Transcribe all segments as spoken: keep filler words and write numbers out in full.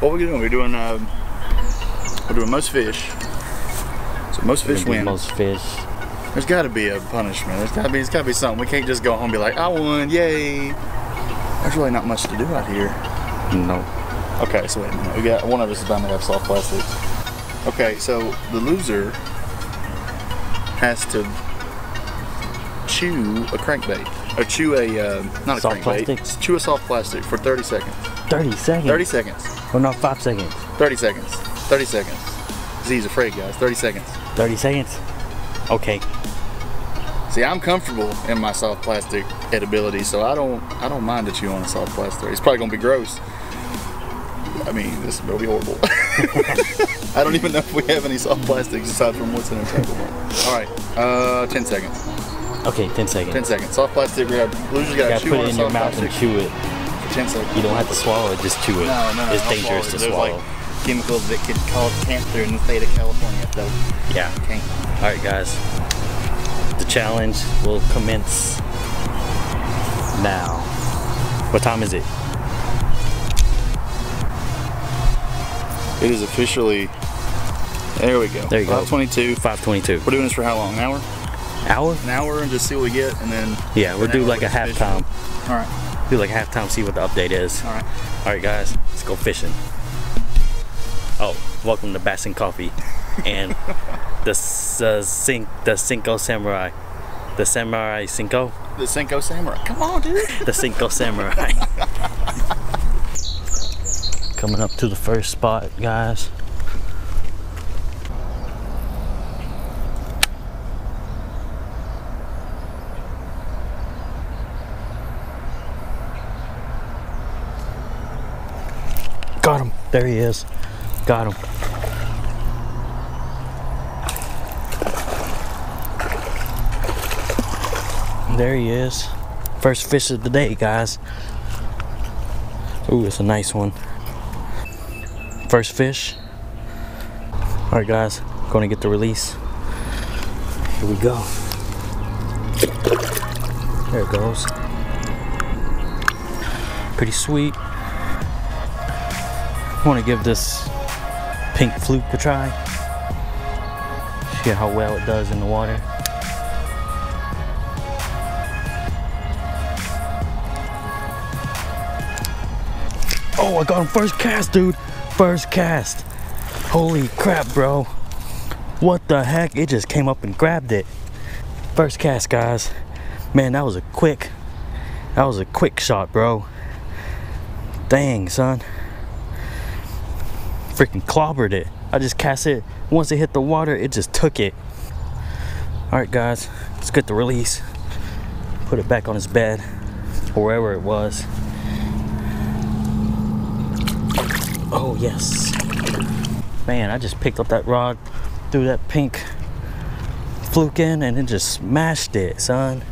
What we're doing, we're doing uh, we're doing most fish. So most fish win. Most fish. There's got to be a punishment. There's got to be. There's got to be something. We can't just go home and be like, I won, yay. There's really not much to do out here. No. Okay, so wait a minute. We got one of us is bound to have soft plastics. Okay, so the loser has to chew a crankbait, or chew a uh, not a soft crankbait. Plastic? Chew a soft plastic for thirty seconds. thirty seconds. thirty seconds. Well, not five seconds. thirty seconds. thirty seconds. Z's afraid, guys. thirty seconds. thirty seconds. Okay. See, I'm comfortable in my soft plastic edibility, so I don't, I don't mind that you on a soft plastic. It's probably gonna be gross. I mean, this will be horrible. I don't even know if we have any soft plastics aside from what's in our table. All right, uh, ten seconds. Okay, ten seconds. Ten seconds. Soft plastic. We have losers got to chew put it in your mouth plastic. And chew it. For ten seconds. You don't have to swallow it. Just chew it. No, no, no. It's dangerous swallow it. to There's swallow. Like chemicals that could cause cancer in the state of California. So yeah. Can't. All right, guys. The challenge will commence now. What time is it? It is officially, there we go. There you go. five twenty-two. five twenty-two. We're doing this for how long? An hour? Hour? An hour and just see what we get and then. Yeah, we'll do like a halftime. All right. Do like halftime, see what the update is. All right. All right, guys, let's go fishing. Oh, welcome to Bass and Coffee and the, uh, Sen the Senko Samurai. The Samurai Senko? The Senko Samurai. Come on, dude. The Senko Samurai. Coming up to the first spot, guys. Got him. There he is. Got him. There he is. First fish of the day, guys. Ooh, it's a nice one. First fish. All right, guys, going to get the release. Here we go. There it goes. Pretty sweet. I want to give this pink fluke a try. See how well it does in the water. Oh, I got him first cast, dude. First cast. Holy crap, bro. What the heck? It just came up and grabbed it. First cast, guys. Man, that was a quick, that was a quick shot, bro. Dang, son. Freaking clobbered it. I just cast it. Once it hit the water, it just took it. All right, guys, let's get the release. Put it back on his bed, or wherever it was. Oh yes, man, I just picked up that rod, threw that pink fluke in, and it just smashed it, son.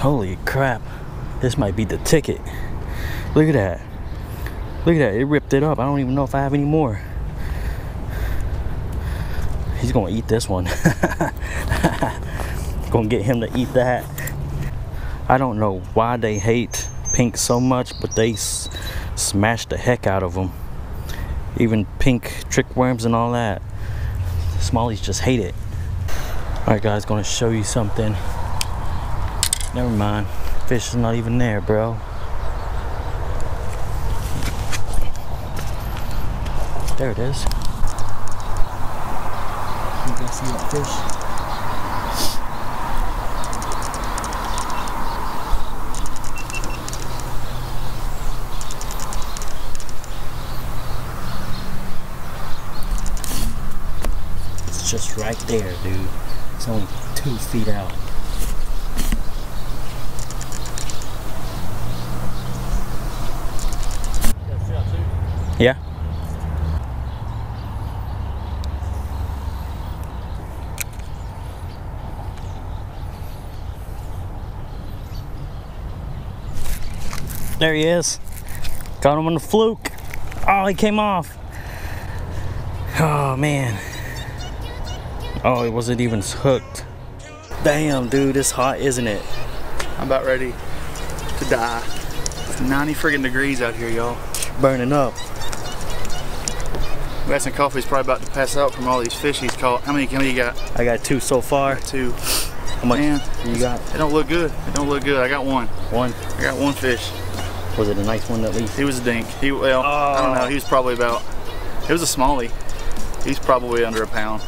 Holy crap, this might be the ticket. Look at that, look at that, it ripped it up. I don't even know if I have any more. He's gonna eat this one. Gonna get him to eat that. I don't know why they hate pink so much, but they smashed the heck out of them. Even pink trick worms and all that. Smallies just hate it. Alright, guys, gonna show you something. Never mind. Fish is not even there, bro. There it is. You guys see that fish? Just right there, dude. It's only two feet out. Yeah. There he is. Got him on the fluke. Oh, he came off. Oh man. Oh, it wasn't even hooked. Damn, dude, it's hot, isn't it? I'm about ready to die. It's ninety friggin' degrees out here, y'all. Burning up. Bass and Coffee's probably about to pass out from all these fish he's caught. How many can you got? I got two so far. Two. How much Man, you got? It don't look good. It don't look good. I got one. One? I got one fish. Was it a nice one at least? He was a dink. He, well, oh. I don't know. He was probably about, it was a smallie. He's probably under a pound,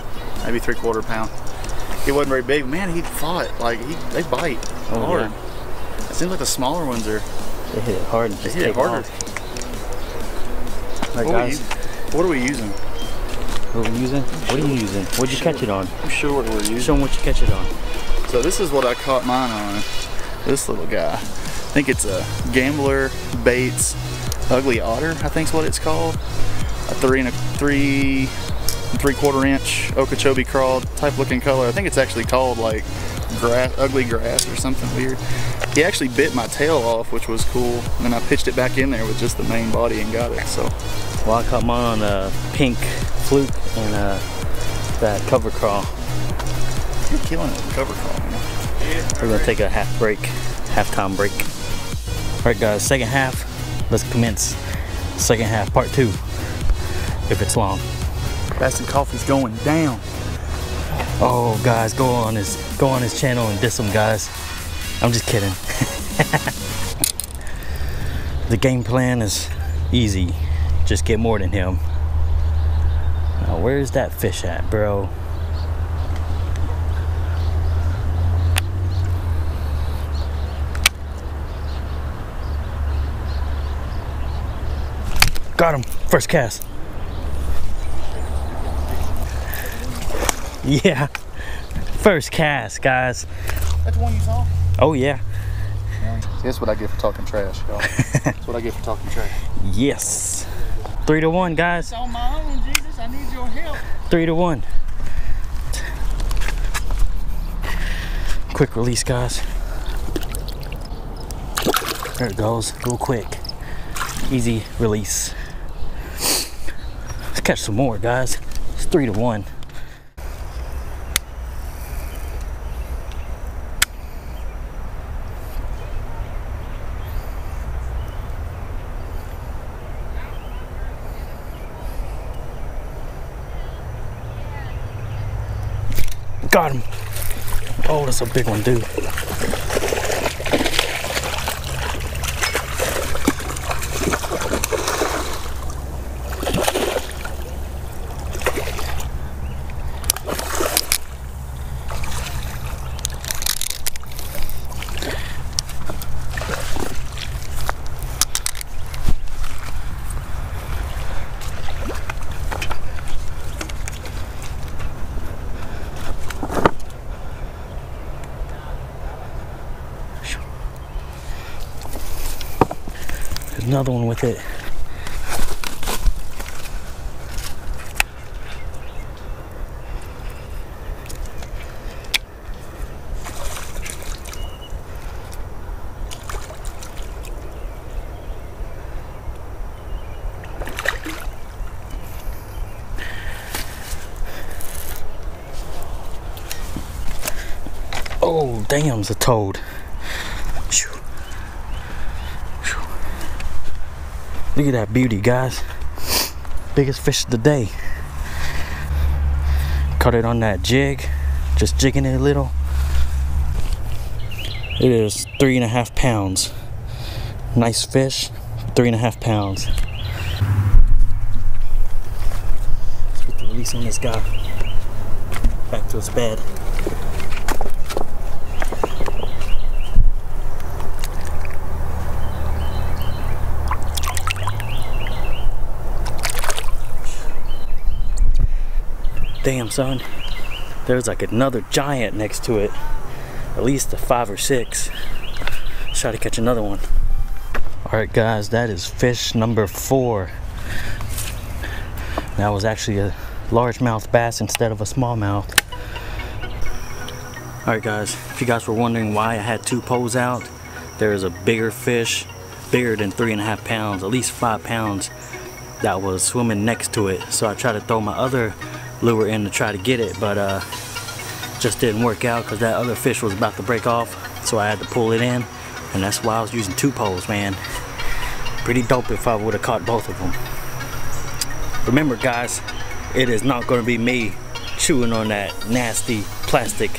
maybe three quarter pound. He wasn't very big. Man, he fought. Like, he, they bite oh, hard. Yeah. It seems like the smaller ones are. They hit it hard and just hit it harder. All right, what, guys. Are you, what are we using? What are we using? What are you using? What'd you sure. catch it on? I'm sure what we're using. Show them what you catch it on. So this is what I caught mine on. This little guy. I think it's a Gambler Baits Ugly Otter, I think's what it's called. A three and a three and three quarter inch Okeechobee crawled type looking color. I think it's actually called like grass, ugly grass or something weird. He actually bit my tail off, which was cool, and then I pitched it back in there with just the main body and got it. So, well, I caught mine on a pink fluke and uh, that cover crawl. You're killing it with cover crawl, man. Yeah, We're gonna right. take a half break, half time break. Alright guys, second half, let's commence. Second half, part two, if it's long. Bass and Coffee's going down. Oh guys, go on his go on his channel and diss him, guys. I'm just kidding. The game plan is easy. Just get more than him. Now where's that fish at, bro? Got him, first cast. Yeah, first cast, guys. That's the one you saw? Oh yeah. That's what I get for talking trash, y'all. That's what I get for talking trash. Yes. Three to one, guys. It's on my own, Jesus. I need your help. Three to one. Quick release, guys. There it goes, real quick. Easy release. Catch some more, guys. It's three to one. Got him. Oh, that's a big one, dude. Another one with it. Oh, damn, it's a toad. Look at that beauty, guys. Biggest fish of the day. Caught it on that jig. Just jigging it a little. It is three and a half pounds. Nice fish, three and a half pounds. Let's get the release on this guy. Back to his bed. Damn, son, there's like another giant next to it. At least a five or six. Let's try to catch another one. All right, guys, that is fish number four. That was actually a largemouth bass instead of a smallmouth. All right, guys, if you guys were wondering why I had two poles out, there is a bigger fish, bigger than three and a half pounds, at least five pounds, that was swimming next to it. So I tried to throw my other lure in to try to get it, but uh, just didn't work out because that other fish was about to break off, so I had to pull it in, and that's why I was using two poles, man. Pretty dope if I would have caught both of them. Remember, guys, it is not going to be me chewing on that nasty plastic,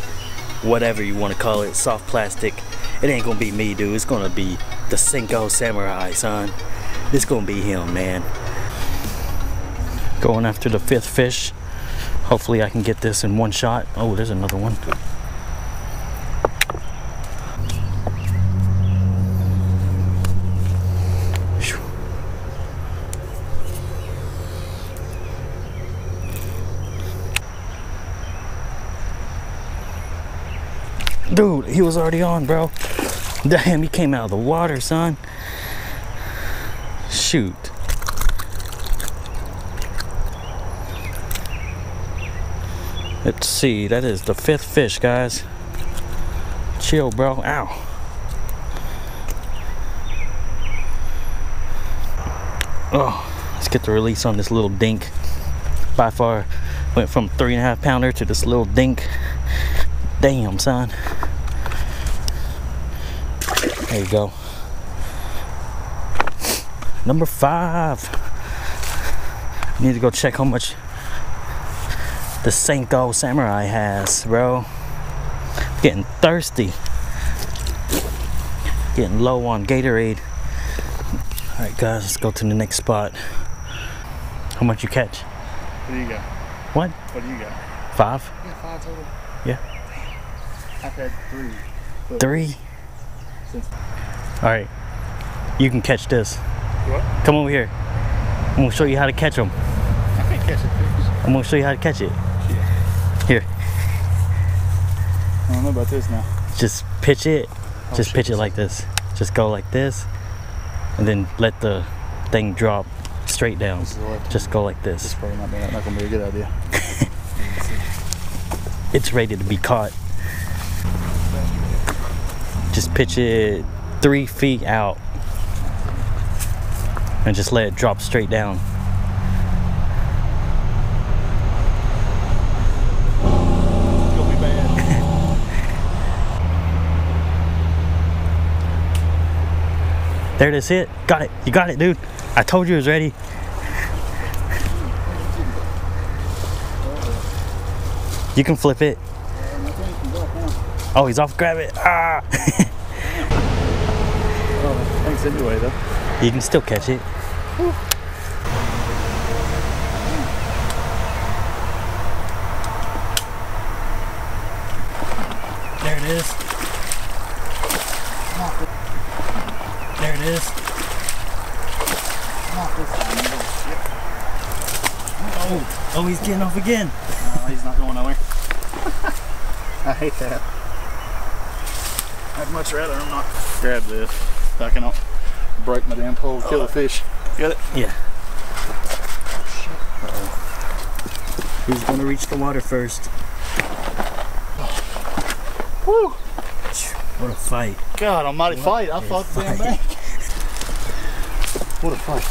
whatever you want to call it, soft plastic. It ain't going to be me, dude. It's going to be the Senko Samurai, son. It's going to be him, man. Going after the fifth fish. Hopefully I can get this in one shot. Oh, there's another one. Dude, he was already on, bro. Damn, he came out of the water, son. Shoot. Let's see, that is the fifth fish, guys. Chill, bro. Ow. Oh, let's get the release on this little dink. By far, went from three and a half pounder to this little dink. Damn, son. There you go. Number five. I need to go check how much the Senko Samurai has, bro. Getting thirsty. Getting low on Gatorade. All right, guys, let's go to the next spot. How much you catch? What do you got? What? What do you got? Five? Yeah, five total. Yeah. I've had three. Three? Alright. You can catch this. What? Come over here. I'm going to show you how to catch them. I can catch a fish. I'm going to show you how to catch it. Yeah. Here. I don't know about this now. Just pitch it. Oh, Just shit. pitch it like this. Just go like this. And then let the thing drop straight down. Just go like this. This is probably not, not going to be a good idea. It's ready to be caught. Just pitch it three feet out and just let it drop straight down. It's gonna be bad. There it is, hit. Got it. You got it, dude. I told you it was ready. You can flip it. Oh, he's off, grab it. Ah! Oh, thanks anyway, though. You can still catch it. Woo. There it is. There it is. Oh, oh, he's getting off again. No, he's not going nowhere. I hate that. I'd much rather I'm not grab this. I can break my damn pole, kill oh, the fish. Got it? Yeah. Oh, shit. Uh-oh. He's gonna reach the water first. Oh. Woo! What a fight! God, almighty what fight! I fought the damn bank. What a fight!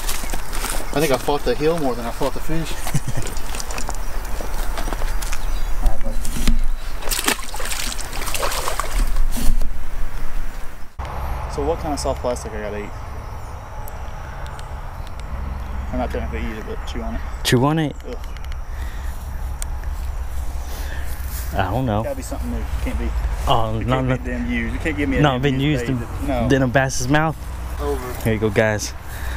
I think I fought the hill more than I fought the fish. So what kind of soft plastic I gotta eat? I'm not technically eat it, but chew on it. Chew on it? Ugh. I don't know. It's gotta be something new. Can't be. Oh, it not can't be damn used. You can't give me. A no, been used in, no. in a bass's mouth. Over. Here you go, guys.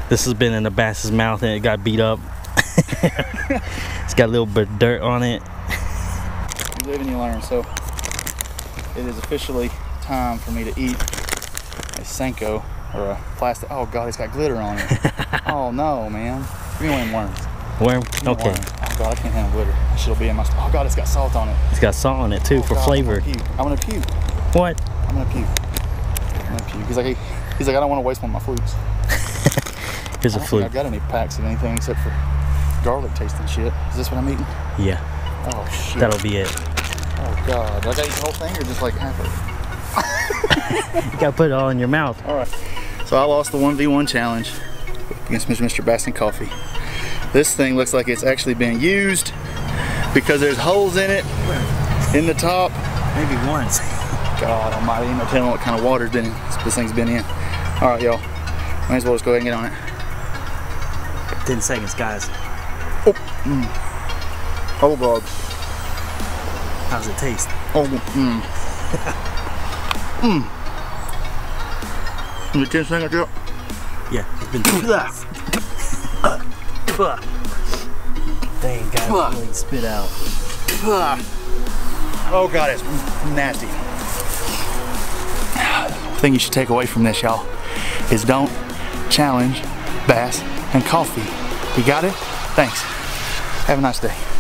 This has been in a bass's mouth and it got beat up. It's got a little bit of dirt on it. You live and you learn. So it is officially time for me to eat a Senko, or a plastic. Oh god, it's got glitter on it. Oh no, man. Give me one of them worms. Worm? Okay. Worms. Oh god, I can't handle glitter. I should be in my. Oh god, it's got salt on it. It's got salt on it too, oh, for god, flavor. I want to puke. What? I'm gonna puke. I'm gonna puke. He's like, he, he's like, I don't want to waste one of my flukes. Here's I a fluke. I've got any packs of anything except for garlic tasting shit. Is this what I'm eating? Yeah. Oh shit. That'll be it. Oh god, do I gotta eat the whole thing or just like half of it? You gotta put it all in your mouth. Alright. So I lost the one v one challenge against Mister Bass and Coffee. This thing looks like it's actually been used because there's holes in it, in the top. Maybe once. God almighty, ain't no telling what kind of water's been in. This thing's been in. Alright, y'all. Might as well just go ahead and get on it. ten seconds, guys. Oh. Mm. Bulldogs. How's it taste? Oh, mmm. Mmm. You taste like it? Yeah, it's been too fast. Dang, guys, really spit out. Oh god, it's nasty. The thing you should take away from this, y'all, is don't challenge Bass and Coffee. You got it? Thanks. Have a nice day.